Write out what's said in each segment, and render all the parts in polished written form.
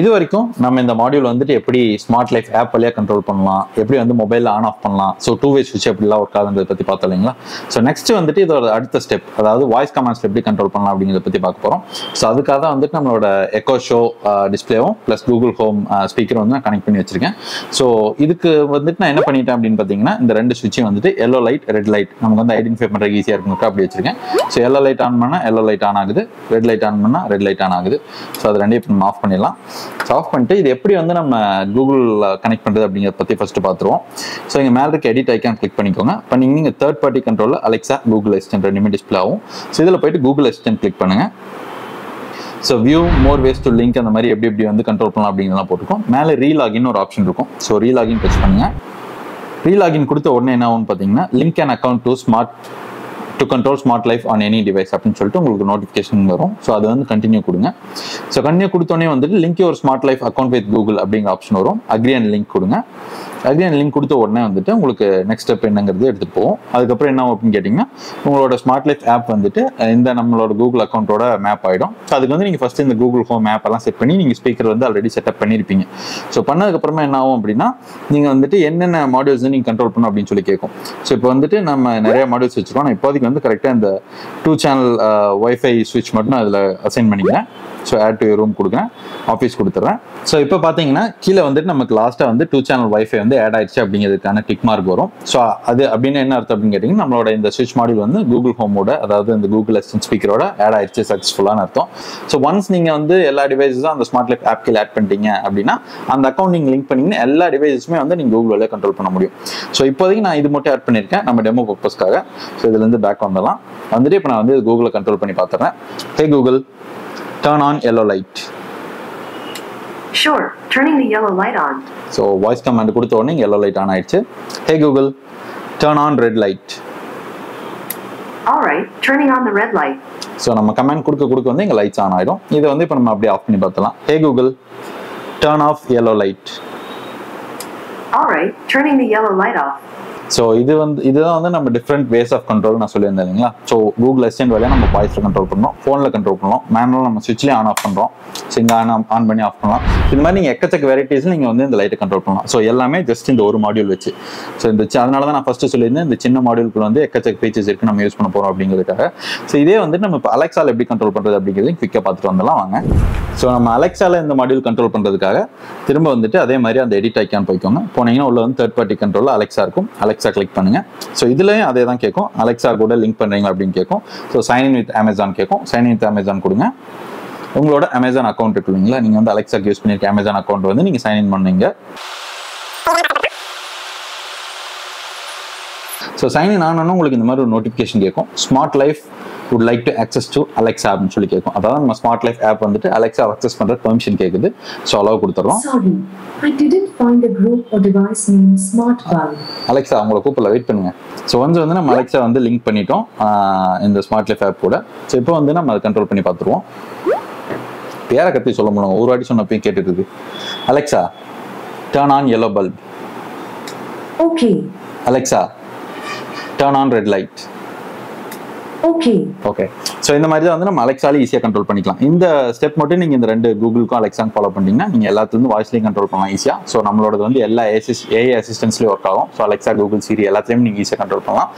இது வரைக்கும் நம்ம இந்த மாடியூல் வந்துட்டு எப்படி ஸ்மார்ட் லைஃப் ஆப் வழியா கண்ட்ரோல் பண்ணலாம், எப்படி வந்து மொபைல் ஆன் ஆஃப் பண்ணலாம், ஸோ 2-way ஸ்விட்ச் எப்படிலாம் ஒர்க் ஆகுதுன்றதை பற்றி பார்த்தோம் இல்லைங்களா. ஸோ நெக்ஸ்ட் வந்துட்டு இதோட அடுத்த ஸ்டெப், அதாவது வாய்ஸ் கமாண்ட்ஸ் எப்படி கண்ட்ரோல் பண்ணலாம் அப்படிங்கிறத பற்றி பார்க்க போகிறோம். ஸோ அதுக்காக தான் வந்துட்டு நம்மளோட எக்கோ ஷோ டிஸ்பிளேவும் ப்ளஸ் கூகுள் ஹோம் ஸ்பீக்கர் வந்து நான் கனெக்ட் பண்ணி வச்சிருக்கேன். ஸோ இதுக்கு வந்துட்டு நான் என்ன பண்ணிட்டேன் அப்படின்னு பார்த்தீங்கன்னா, இந்த ரெண்டு ஸ்விட்சும் வந்துட்டு எல்லோ லைட் ரெட் லைட் நமக்கு வந்து ஐடென்டிஃபை பண்ணுறதுக்கு ஈஸியாக இருக்குன்னு அப்படி வச்சிருக்கேன். ஸோ எல்லோ லைட் ஆன் பண்ணால் எல்லோ லைட் ஆன் ஆகுது, ரெட் லைட் ஆன் பண்ணால் ரெட் லைட் ஆன் ஆகுது. ஸோ அது ரெண்டையும் இப்போ நம்ம ஆஃப் பண்ணிடலாம். ஆஃப் பண்ணிட்டு இது எப்படி வந்து நம்ம கூகுள் கனெக்ட் பண்ணுறது அப்படிங்கிறத பற்றி ஃபர்ஸ்ட் பார்த்துருவோம். ஸோ இங்கே மேலே இருக்க எடிட் ஐக்கான் கிளிக் பண்ணிக்கோங்க. பண்ணிங்கன்னா நீங்கள் தேர்ட் பார்ட்டி கண்ட்ரோலில் அலெக்ஸா கூகுள் அசிஸ்டன்ட் ரெண்டுமே டிஸ்பிளே ஆகும். ஸோ இதில் போயிட்டு கூகுள் அசிஸ்டன்ட் கிளிக் பண்ணுங்கள். So view more ways to link அந்த மாதிரி எப்படி எப்படி வந்து கண்ட்ரோல் பண்ணலாம் அப்படிங்கிறதெல்லாம் போட்டிருக்கோம். மேலே ரீலாகின்னு ஒரு ஆப்ஷன் இருக்கும். ஸோ ரீலாகின் டச் பண்ணுங்கள். ரீலாகின் கொடுத்த உடனே என்ன ஆகும்னு பார்த்தீங்கன்னா, link and account to smart to control smart life on any device அப்படின்னு சொல்லிட்டு உங்களுக்கு நோட்டிஃபிகேஷன் வரும். ஸோ அது வந்து கண்டினியூ கொடுங்க. ஸோ கண்டினியூ கொடுத்தோடனே வந்துட்டு லிங்க் ஒரு smart life account with Google அப்படிங்கிற ஆப்ஷன் வரும். அக்ரி அண்ட் லிங்க் கொடுங்க. அக்ரி அண்ட் லிங்க் கொடுத்த உடனே வந்துட்டு உங்களுக்கு நெக்ஸ்ட் ஸ்டெப் என்னங்கிறது எடுத்துகிட்டு போவோம். அதுக்கப்புறம் என்ன அப்படின்னு கேட்டிங்கன்னா, உங்களோட ஸ்மார்ட் லைஃப் ஆப் வந்துட்டு இந்த நம்மளோட கூகுள் அக்கௌண்ட்டோட மேப் ஆகிடும். ஸோ அதுக்கு வந்து நீங்கள் ஃபஸ்ட்டு இந்த கூகுள் ஹோம் ஆப் எல்லாம் செட் பண்ணி நீங்கள் ஸ்பீக்கர் வந்து ஆல்ரெடி செட்டப் பண்ணியிருப்பீங்க. ஸோ பண்ணதுக்கப்புறமா என்ன ஆகும் அப்படின்னா, நீங்கள் வந்துட்டு என்னென்ன மாடியூல்ஸ் நீங்கள் கண்ட்ரோல் பண்ணணும் அப்படின்னு சொல்லி கேட்கும். ஸோ இப்போ வந்துட்டு நம்ம நிறைய மாடியூல்ஸ் வச்சுருக்கோம். நான் இப்போதைக்கு வந்து கரெக்டாக இந்த 2 சேனல் வைஃபை ஸ்விட்ச் மட்டும் நான் இதில் அசைன் பண்ணிக்கிறேன். ஸோ ஆட் டு ரூம் கொடுக்குறேன், ஆஃபீஸ் கொடுத்துட்றேன். ஸோ இப்போ பார்த்தீங்கன்னா கீழே வந்துட்டு நமக்கு லாஸ்ட்டாக வந்து 2 சேனல் வைஃபை வந்து ஆட் ஆயிடுச்சு அப்படிங்கிறதுக்கான கிளிக் மார்க் வரும். ஸோ அது அப்படின்னு என்ன அர்த்தம் அப்படின்னு கேட்டிங்கன்னா, நம்மளோட இந்த ஸ்விட்ச் மாடியூல் வந்து கூகுள் ஹோமோட, அதாவது இந்த கூகுள் அசிஸ்டன்ட் ஸ்பீக்கரோட ஆட் ஆயிடுச்சு சக்ஸஸ்ஃபுல்லான அர்த்தம். ஸோ ஒன்ஸ் நீங்கள் வந்து எல்லா டிவைஸஸும் அந்த ஸ்மார்ட் லைஃப் ஆப் கீழே ஆட் பண்ணிட்டீங்க அப்படின்னா, அந்த அக்கௌண்ட் நீங்கள் லிங்க் பண்ணிங்கன்னா எல்லா டிவைஸஸுமே வந்து நீங்கள் கூகுள் வழியாக கண்ட்ரோல் பண்ண முடியும். ஸோ இப்போதைக்கு நான் இது மட்டும் ஆட் பண்ணியிருக்கேன் நம்ம டெமோ பர்பஸ்க்காக. ஸோ இதுலேருந்து பேக் வந்துடலாம். வந்துட்டு இப்போ நான் வந்து கூகுளை கண்ட்ரோல் பண்ணி பார்த்துறேன். Hey Google, turn on yellow light. Sure, turning the yellow light on. So voice command கொடுத்த உடனே yellow light on ஆயிடுச்சு. Hey Google, turn on red light. All right, turning on the red light. So நம்ம command கொடுக்க வந்து இங்க lights on ஆயிடும். இத வந்து இப்போ நம்ம அப்படியே ஆஃப் பண்ணி பார்த்தலாம். Hey Google, turn off yellow light. All right, turning the yellow light off. So இது வந்து இதுதான் வந்து நம்ம டிஃப்ரெண்ட் வேஸ் ஆஃப் கண்ட்ரோல் நான் சொல்லியிருந்தேன் இல்லைங்களா. ஸோ கூகுள் அசிஸ்டன்ட் வழியாக நம்ம வாய்ஸில் கண்ட்ரோல் பண்ணுறோம், ஃபோனில் கண்ட்ரோல் பண்ணுறோம், மேனுவலாக நம்ம ஸ்விட்ச்லேயே ஆன் ஆஃப் பண்ணுறோம். ஸோ இங்கே ஆன் பண்ணி ஆஃப் பண்ணலாம். இந்த மாதிரி நீங்கள் எக்கச்சக்க வெரைட்டிஸில் நீங்கள் வந்து இந்த லைட்டை கண்ட்ரோல் பண்ணலாம். ஸோ எல்லாமே ஜஸ்ட் இந்த ஒரு மாடியூல் வச்சு. ஸோ இந்த அதனால தான் நான் ஃபஸ்ட்டு சொல்லியிருந்தேன், இந்த சின்ன மாடியூலுக்குள்ள வந்து எக்கச்சக்க ஃபீச்சர்ஸ் இருக்குது நம்ம யூஸ் பண்ண போகிறோம் அப்படிங்கிறதுக்காக. ஸோ இதே வந்துட்டு நம்ம இப்போ அலெக்ஸாவில் எப்படி கண்ட்ரோல் பண்ணுறது அப்படிங்கிறது குயிக்காக பார்த்துட்டு வந்தலாம் வாங்க. ஸோ நம்ம அலெக்ஸாவில் இந்த மாடியூல் கண்ட்ரோல் பண்ணுறதுக்காக திரும்ப வந்துட்டு அதே மாதிரி அந்த எடிட் ஐக்கான் போய்க்கோங்க. போனீங்கன்னா உள்ள வந்து தேர்ட் பார்ட்டி கண்ட்ரோலில் அலெக்ஸா இருக்கும். அலெக்ஸா கிளிக் பண்ணுங்க. ஸோ இதுலயும் அதே தான் கேட்கும், அலெக்ஸா கூட லிங்க் பண்ணுறீங்களா அப்படின்னு கேட்கும். So sign in with Amazon கேட்கும். சைன் இன் வித் அமேசான் கொடுங்க. உங்களோட அமேசான் அக்கௌண்ட் இருக்கு இல்லைங்களா, நீங்கள் வந்து அலெக்ஸாக்கு யூஸ் பண்ணியிருக்க அமேசான் அக்கௌண்ட் வந்து நீங்கள் சைன் இன் பண்ணுங்க. ஸோ சைன் இன் ஆனோன்னு உங்களுக்கு இந்த மாதிரி ஒரு நோட்டிஃபிகேஷன் கேட்கும். Smart life would like to access to Alexa அப்படின்னு சொல்லி கேட்கும். அதாவது நம்ம ஸ்மார்ட் லைஃப் ஆப் வந்துட்டு அலெக்ஸா அக்சஸ் பண்ற பெர்மிஷன் கேக்குது. சோ அலோ கொடுத்துறோம். Sorry, I didn't find a group or device named SmartBulb. Alexa உங்களை கூப்பிடல, வெயிட் பண்ணுங்க. சோ வந்து வந்து நம்ம அலெக்ஸா வந்து லிங்க் பண்ணிட்டோம் இந்த ஸ்மார்ட் லைஃப் ஆப் கூட. சோ இப்போ வந்து நம்ம அதை கண்ட்ரோல் பண்ணி பாத்துருவோம். பேரை கத்தி சொல்ல முடியும், ஒரு வாட்டி சொன்னப்ப கேட்டுட்டு இருக்கு. Alexa, turn on yellow bulb. Okay. Alexa, turn on red light. Okay okay. So இந்த மாதிரி தான் வந்து நம்ம அலெக்ஸாலே ஈஸியாக கண்ட்ரோல் பண்ணிக்கலாம். இந்த ஸ்டெப் மட்டும் நீங்கள் இந்த ரெண்டு கூகுளுக்கும் அலெக்ஸாங்க ஃபாலோ பண்ணிங்கன்னா நீங்கள் எல்லாத்துலேருந்து வாய்ஸ்லேயும் கண்ட்ரோல் பண்ணலாம் ஈஸியாக. ஸோ நம்மளோட வந்து எல்லா ஏஐ அசிஸ்டன்ஸ்லேயும் ஒர்க் ஆகும். ஸோ அலெக்ஸா, கூகுள், சிரி எல்லாத்துலேயும் நீங்கள் ஈஸியாக கண்ட்ரோல் பண்ணலாம்.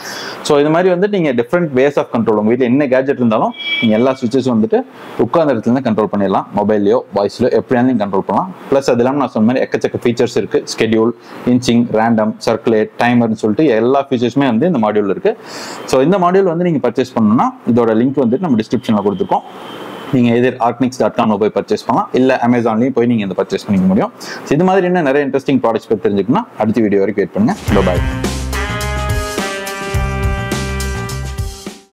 ஸோ இது மாதிரி வந்துட்டு நீங்கள் டிஃப்ரெண்ட் வேஸ் ஆஃப் கண்ட்ரோல், உங்கள் வீட்டில் என்ன கேட்ஜெட் இருந்தாலும் நீங்கள் எல்லா ஸ்விட்சஸ் வந்துட்டு உட்கார்ந்த இடத்துலேருந்து கண்ட்ரோல் பண்ணிடலாம். மொபைல்லையோ வாய்ஸ்லையோ எப்படியாலும் கண்ட்ரோல் பண்ணலாம். ப்ளஸ் அது இல்லாமல் நான் சொன்ன மாதிரி எக்கச்சக்க ஃபீச்சர்ஸ் இருக்குது. ஸ்கெடியூல், இன்ச்சிங், ரேண்டம், சர்க்குலேட், டைமர்னு சொல்லிட்டு எல்லா ஃபீச்சர்ஸுமே வந்து இந்த மாடியூல் இருக்குது. ஸோ இந்த மாடியூல் வந்து நீங்கள் பர்ச்சேஸ் பண்ணணும்னா இதோட லிங்க் வந்துட்டு நம்ம டிஸ்கிரிப்ஷனில் கொடுத்துருக்கோம். நீங்கள் எதிர் arcnics.com போய் பர்ச்சேஸ் பண்ணலாம், இல்லை அமேசான்லேயும் போய் நீங்கள் இந்த பர்ச்சேஸ் பண்ணிக்க முடியும். இது மாதிரி இன்னும் நிறைய இன்ட்ரெஸ்டிங் ப்ராடக்ட்ஸ் பற்றி தெரிஞ்சுக்கணும்னா அடுத்த வீடியோ வரைக்கும் வெயிட் பண்ணுங்கள். பாய்.